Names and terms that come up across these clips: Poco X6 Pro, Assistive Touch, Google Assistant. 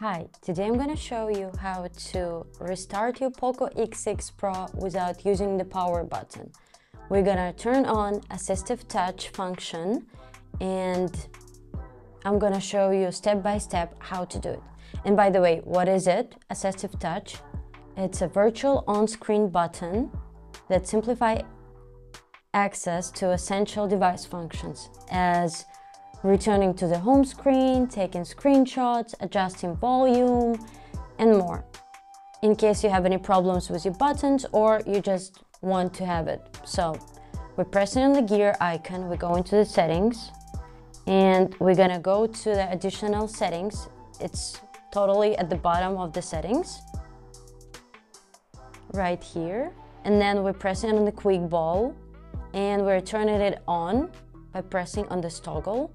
Hi, today I'm going to show you how to restart your Poco X6 Pro without using the power button. We're going to turn on Assistive Touch function and I'm going to show you step by step how to do it. And by the way, what is it? Assistive Touch. It's a virtual on-screen button that simplifies access to essential device functions as returning to the home screen, taking screenshots, adjusting volume, and more. In case you have any problems with your buttons or you just want to have it. So we're pressing on the gear icon, we go into the settings, and we're gonna go to the additional settings. It's totally at the bottom of the settings, right here. And then we're pressing on the quick ball and we're turning it on by pressing on this toggle.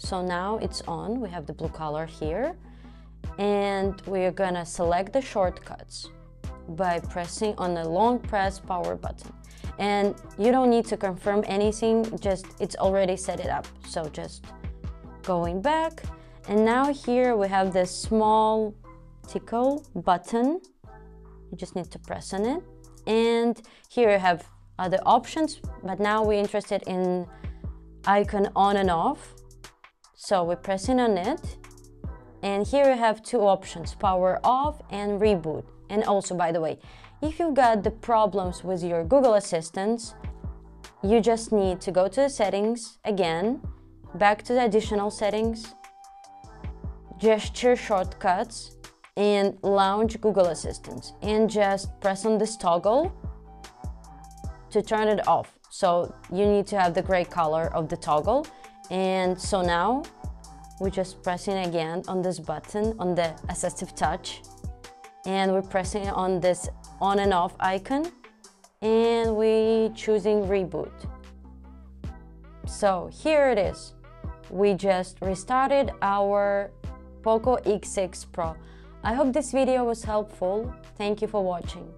So now it's on, we have the blue color here, and we're gonna select the shortcuts by pressing on the long press power button. And you don't need to confirm anything, just it's already set it up. So just going back, and now here we have this small tickle button. You just need to press on it. And here you have other options, but now we're interested in icon on and off. So we're pressing on it, and here you have two options, power off and reboot. And also, by the way, if you've got the problems with your Google Assistant, you just need to go to the settings again, back to the additional settings, gesture shortcuts, and launch Google Assistant, and just press on this toggle to turn it off. So you need to have the gray color of the toggle. And so now we're just pressing again on this button, on the Assistive Touch, and we're pressing on this on and off icon, and we're choosing reboot. So here it is. We just restarted our Poco X6 Pro. I hope this video was helpful. Thank you for watching.